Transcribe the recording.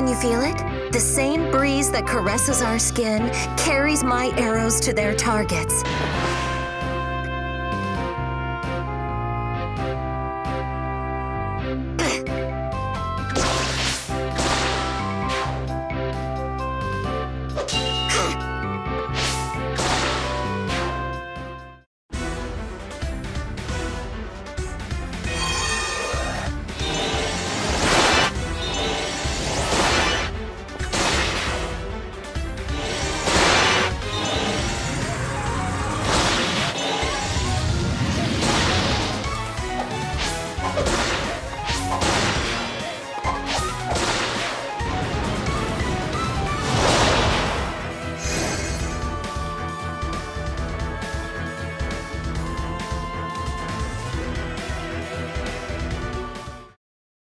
Can you feel it? The same breeze that caresses our skin carries my arrows to their targets.